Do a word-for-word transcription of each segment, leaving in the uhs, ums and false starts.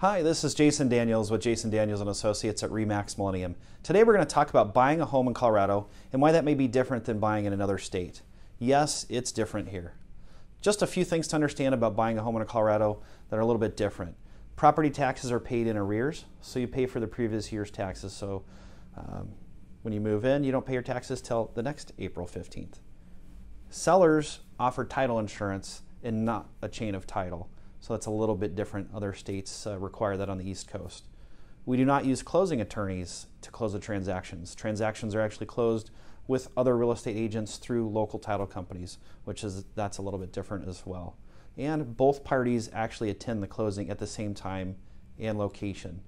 Hi, this is Jason Daniels with Jason Daniels and Associates at R E/MAX Millennium. Today we're going to talk about buying a home in Colorado and why that may be different than buying in another state. Yes, it's different here. Just a few things to understand about buying a home in Colorado that are a little bit different. Property taxes are paid in arrears, so you pay for the previous year's taxes. So um, when you move in, you don't pay your taxes till the next April fifteenth. Sellers offer title insurance and not a chain of title. So that's a little bit different. Other states uh, require that on the East Coast. We do not use closing attorneys to close the transactions. Transactions are actually closed with other real estate agents through local title companies, which is that's a little bit different as well. And both parties actually attend the closing at the same time and location.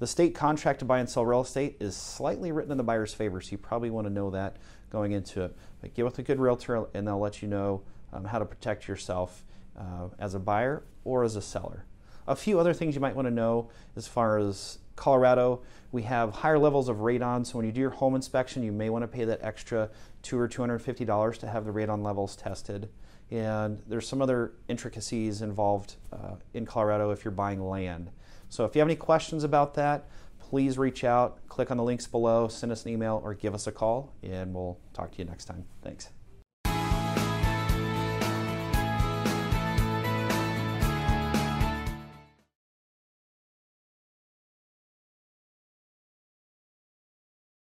The state contract to buy and sell real estate is slightly written in the buyer's favor, so you probably want to know that going into it. But get with a good realtor and they'll let you know um, how to protect yourself Uh, as a buyer or as a seller. A few other things you might want to know as far as Colorado, we have higher levels of radon, so when you do your home inspection you may want to pay that extra two or two hundred fifty dollars to have the radon levels tested. And there's some other intricacies involved uh, in Colorado if you're buying land. So if you have any questions about that, please reach out, click on the links below, send us an email or give us a call, and we'll talk to you next time. Thanks.